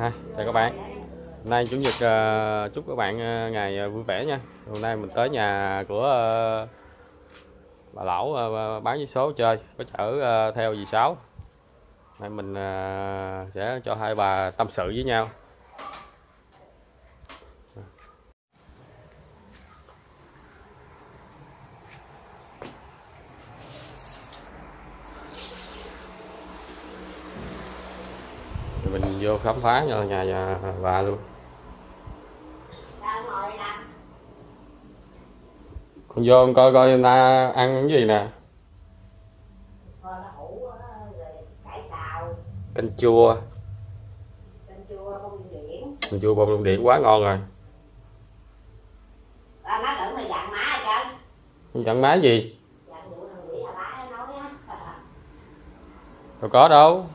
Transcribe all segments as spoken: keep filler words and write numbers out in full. Ha, chào các bạn. Hôm nay chủ nhật, uh, chúc các bạn uh, ngày uh, vui vẻ nha. Hôm nay mình tới nhà của uh, bà lão uh, bán vé số chơi, có chở uh, theo dì Sáu. Hôm nay mình uh, sẽ cho hai bà tâm sự với nhau. Mình vô khám phá cho nhà, nhà bà luôn. Con vô con coi coi ta ăn cái gì nè. Canh chua. Canh chua bông điện. Canh chua bông điện quá ngon rồi. Má tưởng mày dặn má rồi chứ. Dặn má gì? Đâu có đâu.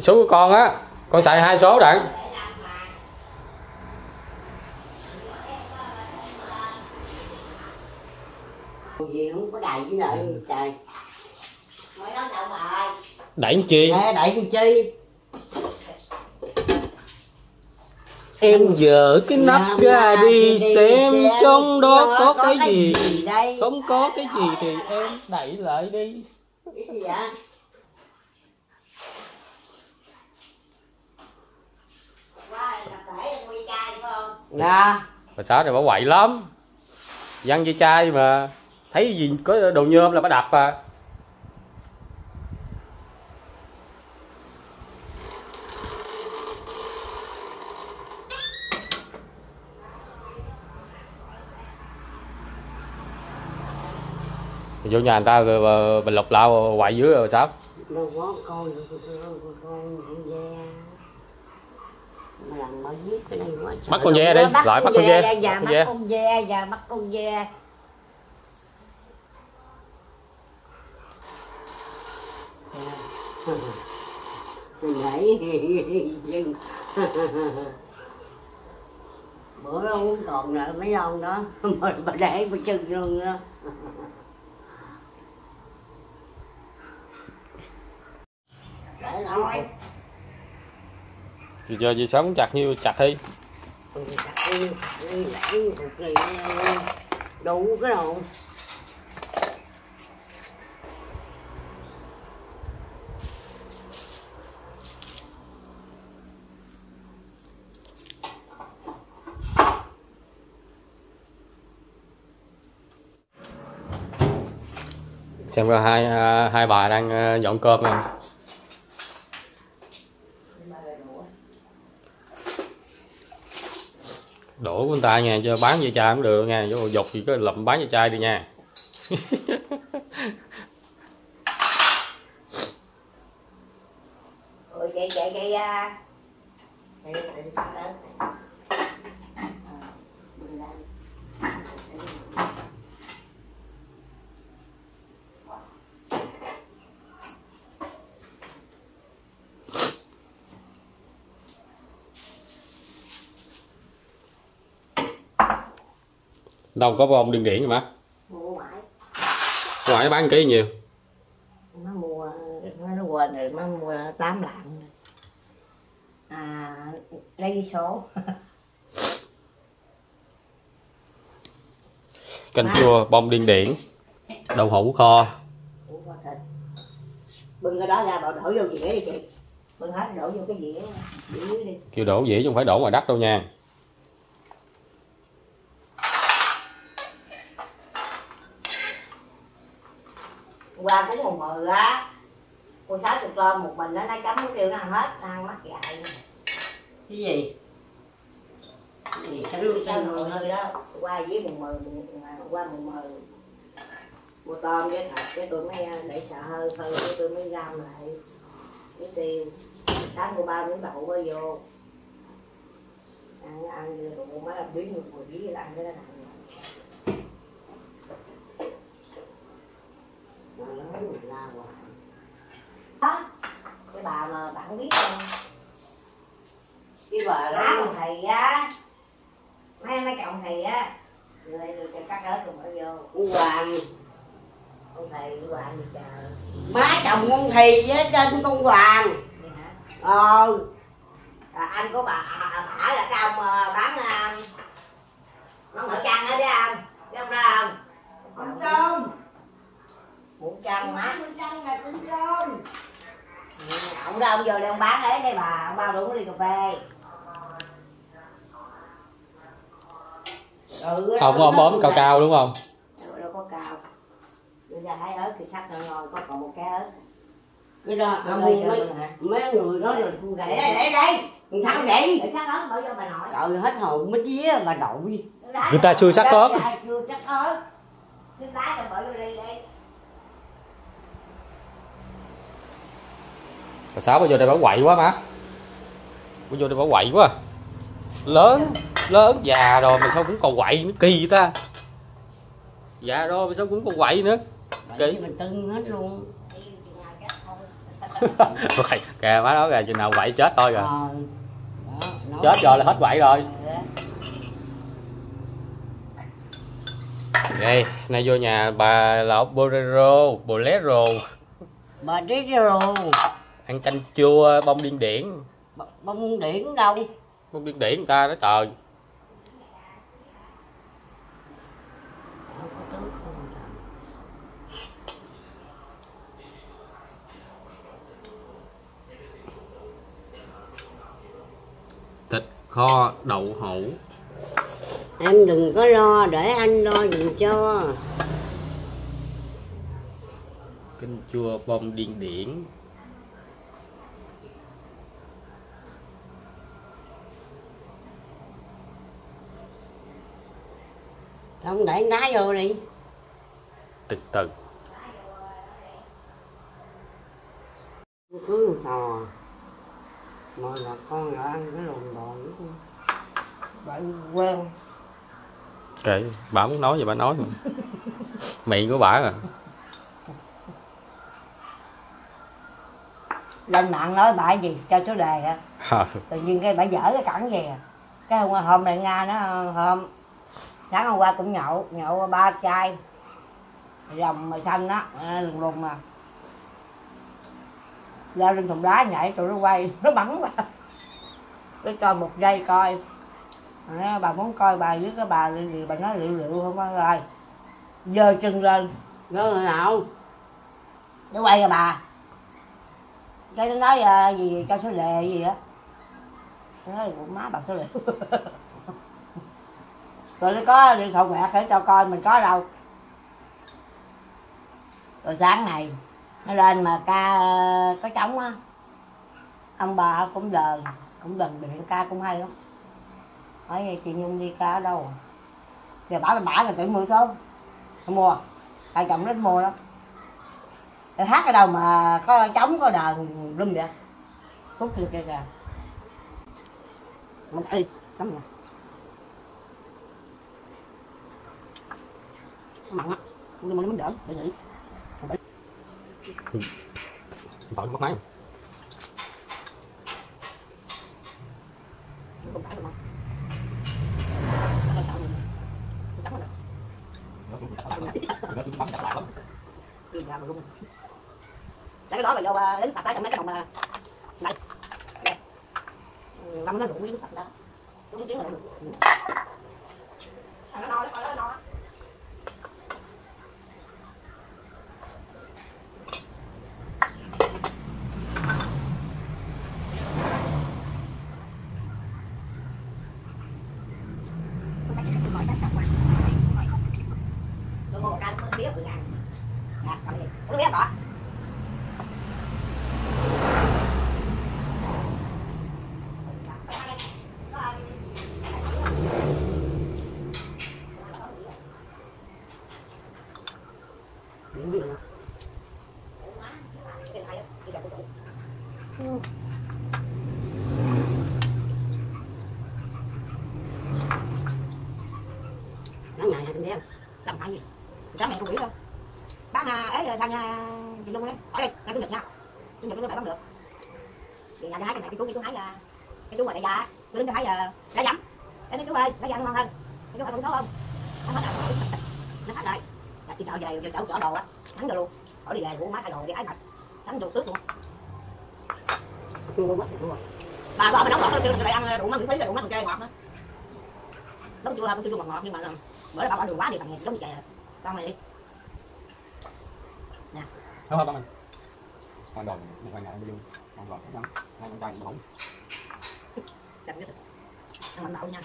Số của con á, con xài hai số đặng. Đẩy chi? Đẩy chi? Em dở cái nắp ra đi xem trong đó có cái gì. Không có cái gì thì em đẩy lại đi. Cái gì vậy? Nà. Bà Sáu này bà quậy lắm. Văng dây chai mà thấy gì có đồ nhôm là bà đập à. Vô nhà người ta rồi bà lục lao quậy dưới rồi bà Sáu. Bắt con ve đi, lại bắt con ve, bắt con ve và bắt con ve. Bữa nó uống còn lại mấy lon đó, mình bà để bà chân luôn đó. Để rồi. Thì giờ dì Sáu cũng chặt như chặt đi. Đủ cái đồ. Xem ra hai hai bà đang dọn cơm nè. Đổ của người ta nha, cho bán dây chai cũng được nha, cho dục gì có lụm bán dây chai đi nha. Ôi vậy vậy vậy à. Đâu có bông điện điển gì mà. Mua ngoại. Ngoại bán ký nhiều. Má mua nó quên rồi, má mua tám lạng. À lấy số. Canh má. Chua, bông điện điển, đậu hũ kho. Bưng cái đó ra bỏ đổ vô dĩa đi chị. Bưng hết đổ vô cái dĩa, dĩa đi. Kêu đổ dĩa chứ không phải đổ ngoài đất đâu nha. Qua cúng mùng mười á, cô Sáu chục lon một mình đó, nó chấm muối tiêu nó ăn hết, ăn mắc dại. Cái gì? Cái gì chấm muối tiêu hơi đó, qua với mùng mười, qua mùng mười, mua tôm với thịt cái tôi mới để sợ hơi hơi cái tôi mới găm lại muối tiêu. Sáng mua ba miếng đậu mới vô, ăn ăn rồi mua mấy làm bí một mùi bí là ăn cái đó nặng. Đó, cái bà mà bạn biết không? Cái bà đó chồng thầy á, mấy mấy chồng thầy á, người người ta cắt ớt rồi bỏ vô. Hoàng, ông thầy Hoàng trời. Má chồng ông thầy với trên con Hoàng. Vậy hả? Ờ à, anh của bà ở ở trong bán bán ở trang đó đấy anh, biết không ra không? Không trơn. Cũng trơn má. Cũng trơn là cũng trơn. Ông ra ông vô đây ông bán đấy đây bà, ông bao đủ đi cà phê. Ừ, không ông ốm cao cao đúng không? Đâu có cao. Bây giờ thấy ớt thì sắc nó ngon, có còn một cái ớt. Cái đó ông mấy, mấy người đó là con gậy. Để đây, con thằng gậy. Để sắc ớt bỏ vô bà nội. Trời hết hồn mới dí bà nội. Người ta chưa sắc ớt. Người ta chưa sắc ớt. Cái đá cho bỏ vô đi đây. Bà Sáu bà vô đây bà quậy quá má. Bà vô đây bà quậy quá. Lớn, lớn già rồi mà sao cũng còn quậy nó kỳ vậy ta. Dạ rồi mà sao cũng còn quậy nữa. Kỳ mình tưng hết luôn. Kìa má nói kìa, chừng nào quậy chết thôi kìa. Ờ, chết rồi là hết quậy rồi. Đây, nay vô nhà bà lão Bolero, Bolero. Bà Bolero. Ăn canh chua bông điên điển. B bông điển đâu? Bông điên điển người ta đó trời. Thịt kho đậu hũ. Em đừng có lo, để anh lo dùm cho. Canh chua bông điên điển. Không để anh đá vô đi. Từ từ. Cứ tò. Mà là con là ăn cái lồn đồn. Bà quen. Kệ, bà muốn nói gì bà nói. Miệng của bà à. Lên mạng nói bà gì cho chủ đề hả? À. Tự nhiên cái bà dở cái cẳng gì à. Cái hôm, hôm này Nga nó hôm sáng hôm qua cũng nhậu, nhậu ba chai rồng mày xanh á, lùng lùng mà leo lên thùng đá nhảy, tụi nó quay, nó bắn mà. Nó cho một giây coi, nó, bà muốn coi bà với cái bà gì, bà nói liệu liệu không có rồi, giơ chân lên, nó nào, nó quay cho bà, cái nó nói gì cho số đề gì á, nó nói cũng má bà số đề. Rồi nó có điện thoại quẹt để cho coi mình có đâu. Rồi sáng này nó lên mà ca có trống á, ông bà cũng đờn, cũng đờn điện ca cũng hay lắm. Hỏi vậy chị Nhung đi ca ở đâu rồi? Giờ bảo là bả là tuyển mười thốn, không mua, tại chồng nó mua đó. Rồi hát ở đâu mà có trống có đờn lum vậy? Phút kia kìa kìa. Mình đi, tắm rồi. Mặn á, nhưng mà nó đỡ, để nghỉ. Bỏ mất máy. Không phải đâu. Cái đó mà vô đến tập đá trong mấy cái đồng mà. Đây. Năm nó đủ đến tập đá. Đúng chứ là đủ. Nó no nó coi nó no. Cháu mày không nghĩ đâu. Bác ấy thằng chị Lung đấy, ở đây, đang có giật nha. Chúng giật nó phải bắn được. Thì nhà tôi hái cái này, cái chú kia chú hái là cái chú mà đại gia, tôi đến tôi hái là lá dẫm. Cái chú ơi, lá dẫm ngon hơn. Cái chú ăn cũng số không? Nó hết rồi. Nó hết rồi. Đi chợ về, đi chợ chở đồ á, thắng rồi luôn. Hỏi đi về, mua má cái đồ đi ái bạch. Thắng vô tước luôn. chua quá chua. Bà bà đóng ngọt kêu lại ăn đủ mắm miễn phí, đủ mắm kê ngọt đó. Đóng chua là cũng chua ngọt ngọt nhưng mà bữa đó bà bỏ đường quá thì bằng giống như chè. Con này đi. Nè. Thôi ba mình. Con đòn mình phải nhận đi luôn. Con gọt lắm. Hai con trai cũng bổng. Chặt nhất. Ăn mạnh đậu nha.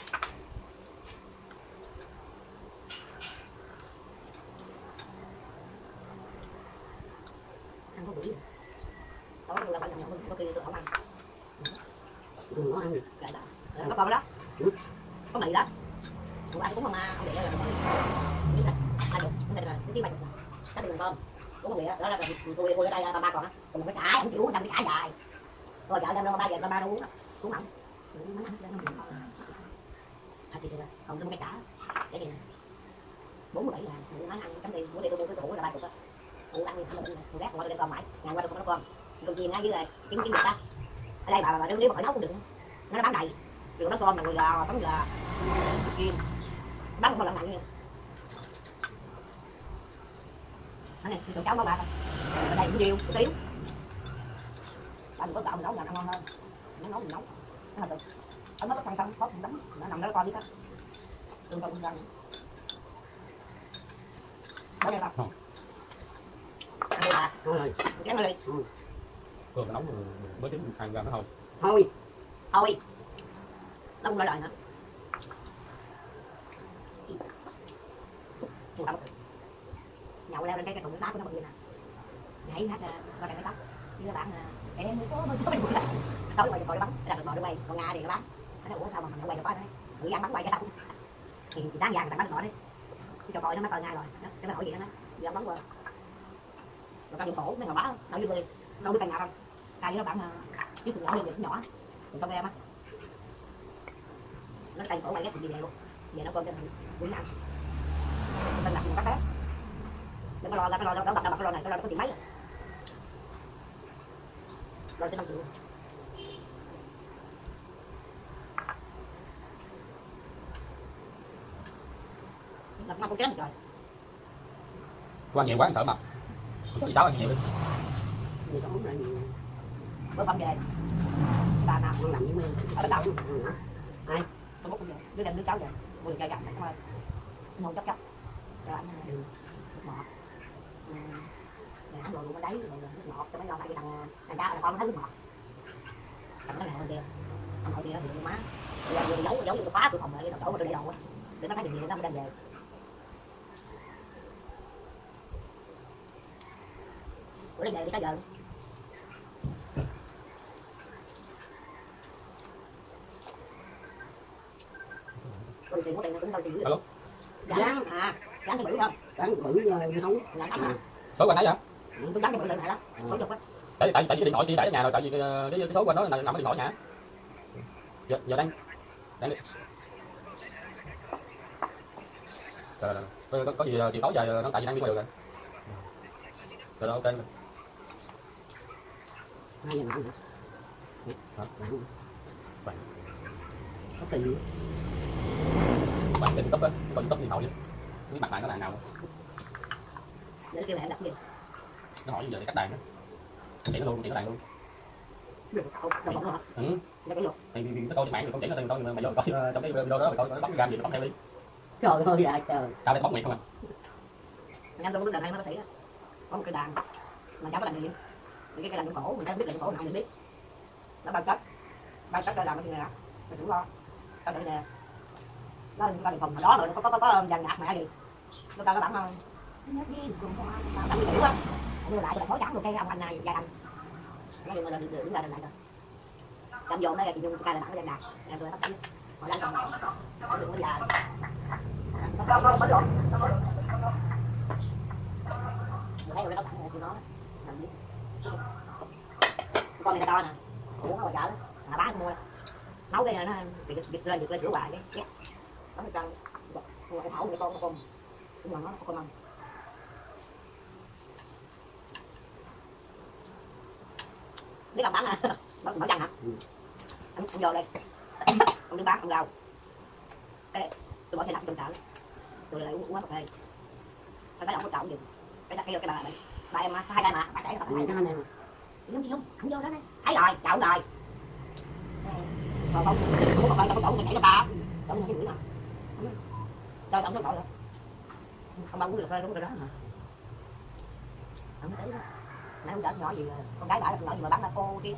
Ăn có buổi. Tối là phải làm không có kia tôi không ăn. Tôi không ăn được. Trời đất. Có con đó. Có mì đó. Tụi ba cũng không ăn, không để là cái mình con đúng không đó là tôi tôi ở đây ba ba còn á còn cái cãi không chịu làm cái cãi dài rồi chợ đem đâu ba về ba ba đâu uống đó uống mặn uống mặn thật thì được còn cái cãi cái gì nè bốn mươi bảy là uống ăn chấm đi uống đi tôi mua cái củ là ba cục á uống ăn đi thằng rác qua đây con mãi ngày qua tôi không có con con chiên ngay dưới này kiếm kiếm được ta ở đây bà bà nếu mà hỏi nấu cũng được nó bán đầy được nó con mà người gò tấm gò chiên bán một con lợn mặn ở này tụi cháu nó bạc ở đây cũng riêu một tiếng ba mình có gạo mình nấu là ăn ngon hơn nó nấu mình nấu nó hợp được nó nó săn săn có cũng đấm nó nằm đó coi biết hết tôi còn đang nói nghe không à rồi cái này rồi nấu mới tính mình ăn ra nó thôi thôi thôi đông lại lại nữa nhậu leo lên cái cái tụng lá của nó bằng gì nè nhảy hát coi đàn cái tóc như các bạn em mới có mới có mình cũng làm tối ngoài còn nó bắn đặt được bò nó quay còn nga thì nó bắn nó ủa sao mà nó quay được có đấy người ăn bắn quay cái tóc thì thì đáng vàng người ta bắn cỏ đấy cho coi nó mới coi ngay rồi nó cái nó hỏi gì đó nó giờ bắn qua rồi cái dụng cổ nó còn bắn đâu như người đâu biết cài nhà đâu cài với nó bắn chứ tụi nhỏ lên được nhỏ tụi con em á nó cài cổ quay cái gì vậy luôn giờ nó coi trên buổi ăn mình đặt một cái tép đừng có lo ra cái lo đó đập đập cái lo này cái lo nó có tiền mấy rồi cho năm triệu đập năm con kém rồi quan nhiều quá anh sợ mập mười sáu anh nhiều mười sáu là nhiều bữa bấm về bà nào cũng làm như mình ở bên đầu ai tôi bốc cũng về đứa đem đứa cháu về vừa chạy gặp này thôi ngồi chấp chấp rồi anh mọt ngã rồi luôn ở đấy rồi nước ngọt cho mấy lo lại cái thằng thằng cha là con nó thấy nước ngọt thằng nó ngồi kia anh ngồi kia thì má bây giờ vừa giấu giấu vô khóa cửa phòng lại cái chỗ mà tôi để đồ á để nó thấy chuyện gì nó mới đem về bữa nay về đi tới giờ còn chuyện của tiền cũng đâu chuyện gì dạ à dán cái bự không? Dán bự nghe không? Dán lắm hả? Số của anh thấy vậy? Ừ, tôi dán cái bự lên này đó. Số chục á. Tại tại tại cái điện thoại chỉ để ở nhà rồi, tại vì cái cái, cái số của nó nằm ở điện thoại nhà. Giờ giờ đang đang đi. Rồi rồi. Có, có, có gì chiều tối giờ nó tại vì đang đi ngoài đường rồi. Rồi đó ok. Hai giờ nằm. Hả? Bạn. Có tiền gì? Bạn tiền cấp á, bạn cấp điện thoại đi. Cái mặt bạn nó là nào để nó kêu lại đặt gì nó hỏi giờ để cắt đàn đó chỉ nó luôn chỉ nó đàn luôn được không đâu không hả ừ nó cái luật thì nó coi trên mạng rồi không chỉ nó tên tôi nhưng mà mày vô coi trong cái video đó mày coi nó bóc ra gì nó bóc theo đi trời ơi dạ trời tao đây bóc miệng không à anh tôi có đàn anh nó bác sĩ á có một cái đàn mà cháu có đàn gì cái cái đàn cổ mình không biết đàn cổ nào mình biết nó ban tết ban tết ra làm cái gì nè mình cũng lo tao đợi nè nó ra được phòng mà đó rồi nó có có có dàn nhạc mẹ gì nó tao nó bắn không nhớ đi cùng hoa tao tao hiểu quá đưa lại là khó chắn được cây ông anh này dài anh nó đừng là đừng đứng lại đừng lại rồi làm dồn đây là chị nhung ca là bắn lên đàn em tôi bắt thấy họ đang còn họ đừng có già nó nó nó dồn thấy rồi nó bắn tụi nó làm gì con này to nè uống nó ngoài chợ đó bán mua nấu cái nó bị giật lên giật lên rửa hoài cái nó trăng con cái thảo người con con nhưng mà nó có con ăn biết làm bán à mở mở chân hả anh cũng vô đây không đi bán không đâu cái tôi bỏ xe đạp trong chợ tôi lại uống uống cà phê anh phải làm một trọng gì cái đặt kia cái bà này bà em hai đây mà bà để bà này giống gì không không vô đó đây thấy rồi chậu rồi không không không không không ba không cái nào tao nó bỏ rồi không bao được đúng rồi đó hả không thấy nãy không đỡ nhỏ gì con gái bả là con nhỏ gì mà bán ba cô kia.